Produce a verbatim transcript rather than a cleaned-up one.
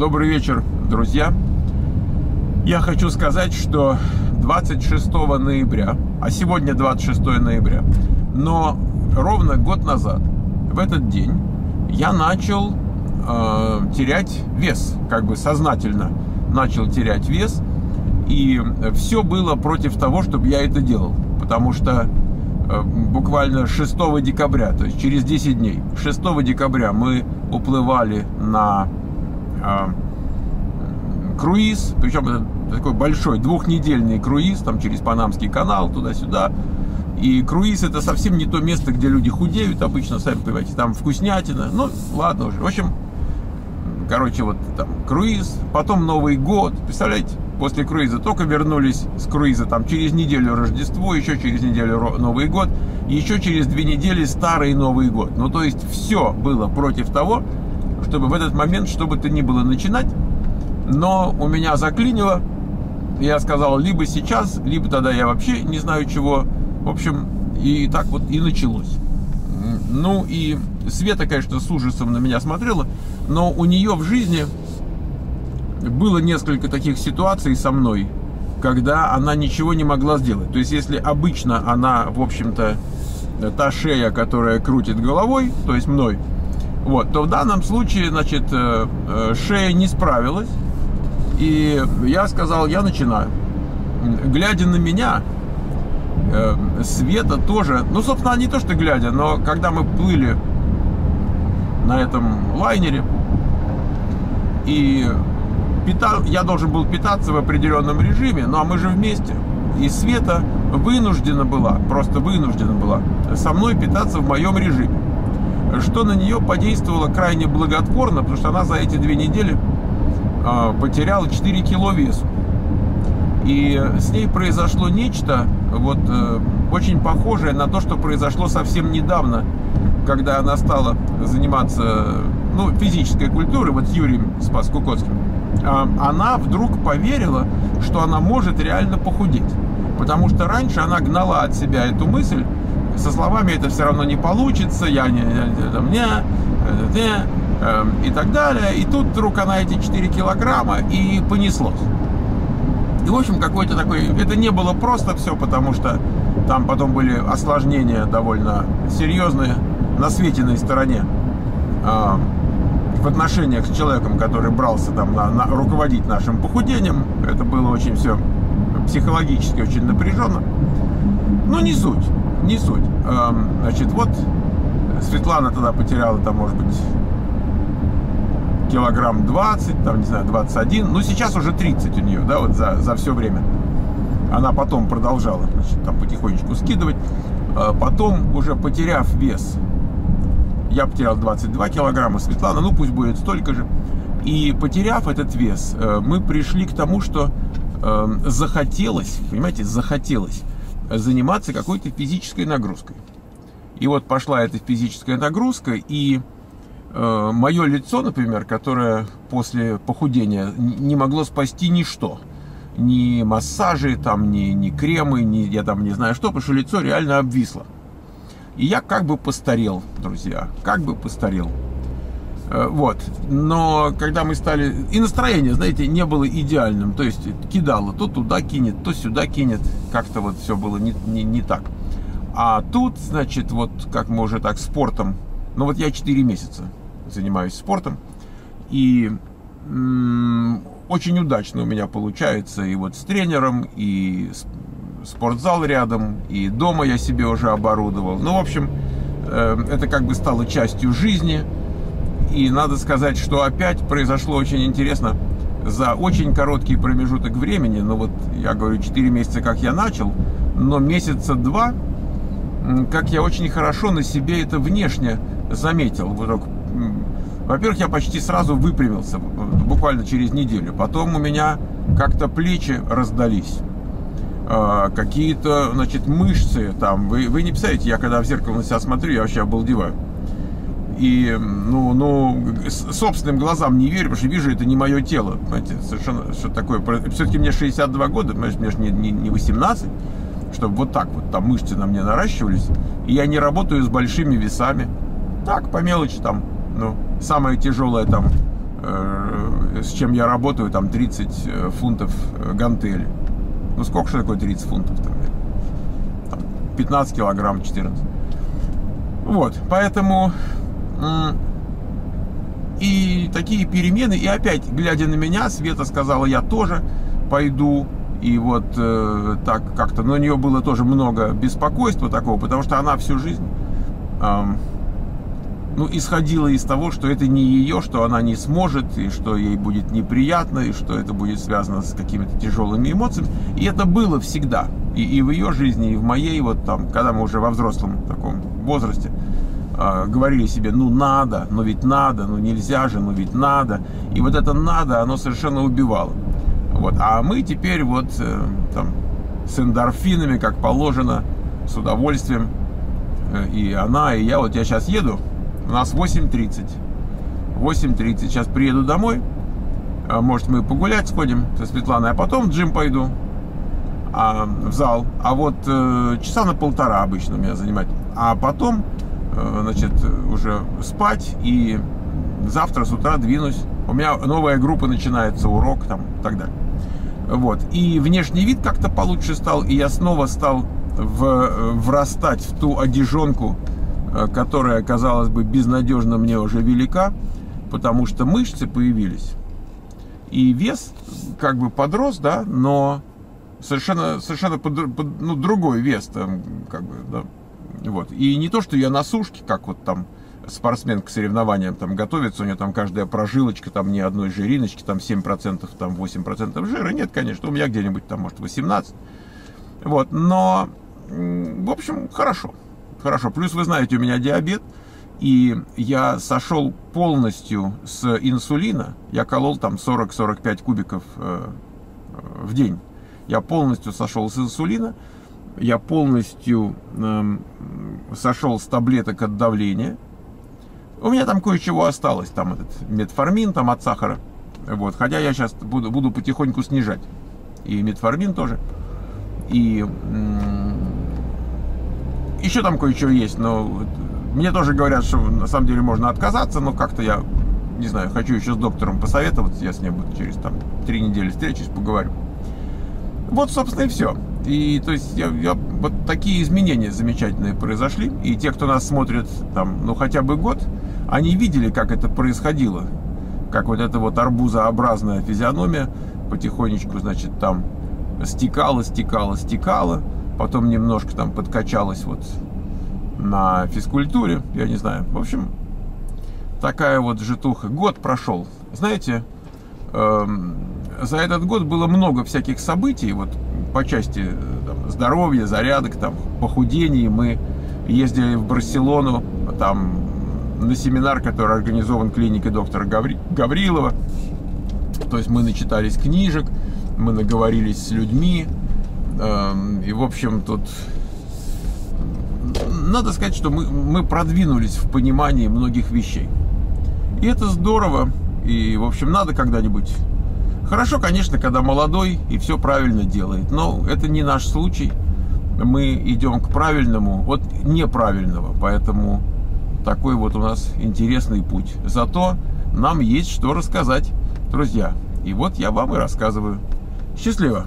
Добрый вечер, друзья. Я хочу сказать, что двадцать шестого ноября, а сегодня двадцать шестое ноября, но ровно год назад, в этот день, я начал э, терять вес, как бы сознательно начал терять вес, и все было против того, чтобы я это делал, потому что э, буквально шестого декабря, то есть через десять дней, шестого декабря мы уплывали на э, круиз, причем это такой большой двухнедельный круиз, там через Панамский канал, туда-сюда. И круиз — это совсем не то место, где люди худеют обычно, сами понимаете, там вкуснятина. Ну, ладно уже. В общем, короче, вот там круиз, потом Новый год. Представляете, после круиза только вернулись с круиза, там через неделю Рождество, еще через неделю Новый год, еще через две недели Старый Новый год. Ну, то есть все было против того, чтобы в этот момент, что бы то ни было, начинать. Но у меня заклинило. Я сказал, либо сейчас, либо тогда я вообще не знаю чего. В общем, и так вот и началось. Ну и Света, конечно, с ужасом на меня смотрела, но у нее в жизни было несколько таких ситуаций со мной, когда она ничего не могла сделать. То есть, если обычно она, в общем-то, та шея, которая крутит головой, то есть мной, вот, то в данном случае, значит, шея не справилась. И я сказал, я начинаю. Глядя на меня, Света тоже, ну, собственно, не то, что глядя, но когда мы плыли на этом лайнере, и питал, я должен был питаться в определенном режиме, ну, а мы же вместе. И Света вынуждена была, просто вынуждена была со мной питаться в моем режиме, что на нее подействовало крайне благотворно, потому что она за эти две недели потеряла четыре кило весу. И с ней произошло нечто вот э, очень похожее на то, что произошло совсем недавно, когда она стала заниматься, ну, физической культурой, вот с Юрием Спас-Кукоцким. Э, она вдруг поверила, что она может реально похудеть, потому что раньше она гнала от себя эту мысль со словами: это все равно не получится, я не, это мне, это не, э, и так далее. И тут вдруг она эти четыре килограмма и понеслось. И, в общем, какой-то такой... Это не было просто все, потому что там потом были осложнения довольно серьезные на Светиной стороне э, в отношениях с человеком, который брался там на, на, руководить нашим похудением. Это было очень все психологически очень напряженно. Но не суть, не суть. Э, значит, вот Светлана тогда потеряла там, может быть, килограмм двадцать, там, не знаю, двадцать один, ну, сейчас уже тридцать у нее, да, вот за, за все время. Она потом продолжала, значит, там потихонечку скидывать. Потом, уже потеряв вес, я потерял двадцать два килограмма, Светлана, ну, пусть будет столько же. И потеряв этот вес, мы пришли к тому, что захотелось, понимаете, захотелось заниматься какой-то физической нагрузкой. И вот пошла эта физическая нагрузка, и мое лицо, например, которое после похудения не могло спасти ничто. Ни массажи, там, ни, ни кремы, ни, я там не знаю что, потому что лицо реально обвисло. И я как бы постарел, друзья, как бы постарел. Вот. Но когда мы стали... И настроение, знаете, не было идеальным. То есть кидало, то туда кинет, то сюда кинет. Как-то вот все было не, не, не так. А тут, значит, вот как мы уже так спортом... Ну вот я четыре месяца занимаюсь спортом, и очень удачно у меня получается и вот с тренером, и спортзал рядом, и дома я себе уже оборудовал. Ну, в общем, это как бы стало частью жизни, и надо сказать, что опять произошло очень интересно за очень короткий промежуток времени. Ну вот я говорю, четыре месяца, как я начал, но месяца два, как я очень хорошо на себе это внешне заметил. Во-первых, я почти сразу выпрямился, буквально через неделю. Потом у меня как-то плечи раздались, какие-то, значит, мышцы там. Вы, вы не представляете, я когда в зеркало на себя смотрю, я вообще обалдеваю. И, ну, ну, собственным глазам не верю, потому что вижу, это не мое тело. Знаете, совершенно что такое. Все-таки мне шестьдесят два года, мне же не, не, не восемнадцать. Чтобы вот так вот там мышцы на мне наращивались. И я не работаю с большими весами. Так, по мелочи там. Ну, самое тяжелое там с чем я работаю, там тридцать фунтов гантели. Ну сколько же такое тридцать фунтов? Там, пятнадцать килограмм, четырнадцать. Вот, поэтому и такие перемены. И опять, глядя на меня, Света сказала, я тоже пойду. И вот э, так как-то, но у нее было тоже много беспокойства такого, потому что она всю жизнь э, ну, исходила из того, что это не ее, что она не сможет, и что ей будет неприятно, и что это будет связано с какими-то тяжелыми эмоциями. И это было всегда, и, и в ее жизни, и в моей, вот там, когда мы уже во взрослом таком возрасте э, говорили себе, ну надо, ну ведь надо, ну нельзя же, ну ведь надо. И вот это надо, оно совершенно убивало. Вот. А мы теперь вот э, там, с эндорфинами, как положено, с удовольствием. И она, и я. Вот я сейчас еду, у нас восемь тридцать. Сейчас приеду домой. Может, мы погулять сходим со Светланой, а потом в джим пойду, а, в зал. А вот э, часа на полтора обычно меня занимает. А потом, э, значит, уже спать, и завтра с утра двинусь. У меня новая группа начинается, урок там и так далее. Вот. И внешний вид как-то получше стал, и я снова стал в, врастать в ту одежонку, которая, казалось бы, безнадежно мне уже велика, потому что мышцы появились. И вес как бы подрос, да, но совершенно, совершенно под, под, ну, другой вес там, как бы, да. Вот. И не то, что я на сушке, как вот там спортсмен к соревнованиям там готовится, у него там каждая прожилочка, там ни одной жириночки, там семь процентов, там восемь процентов жира. Нет, конечно, у меня где-нибудь там, может, восемнадцать. Вот, но, в общем, хорошо. Хорошо. Плюс, вы знаете, у меня диабет, и я сошел полностью с инсулина. Я колол там сорок-сорок пять кубиков э, в день. Я полностью сошел с инсулина. Я полностью э, сошел с таблеток от давления. У меня там кое-чего осталось, там этот метформин там от сахара, вот, хотя я сейчас буду, буду потихоньку снижать, и метформин тоже, и еще там кое-что есть, но мне тоже говорят, что на самом деле можно отказаться, но как-то я, не знаю, хочу еще с доктором посоветоваться, я с ним буду через там три недели встречусь, поговорю. Вот, собственно, и все. И, то есть, я, я, вот такие изменения замечательные произошли. И те, кто нас смотрит, там, ну, хотя бы год, они видели, как это происходило. Как вот эта вот арбузообразная физиономия потихонечку, значит, там стекала, стекала, стекала. Потом немножко там подкачалась вот на физкультуре, я не знаю. В общем, такая вот житуха. Год прошел. Знаете, эм, за этот год было много всяких событий, вот, по части там, здоровья, зарядок, там, похудений. Мы ездили в Барселону там, на семинар, который организован клиникой доктора Гаври... Гаврилова. То есть мы начитались книжек, мы наговорились с людьми. И, в общем, тут надо сказать, что мы, мы продвинулись в понимании многих вещей. И это здорово. И, в общем, надо когда-нибудь... Хорошо, конечно, когда молодой и все правильно делает, но это не наш случай. Мы идем к правильному от неправильного, поэтому такой вот у нас интересный путь. Зато нам есть что рассказать, друзья. И вот я вам и рассказываю. Счастливо!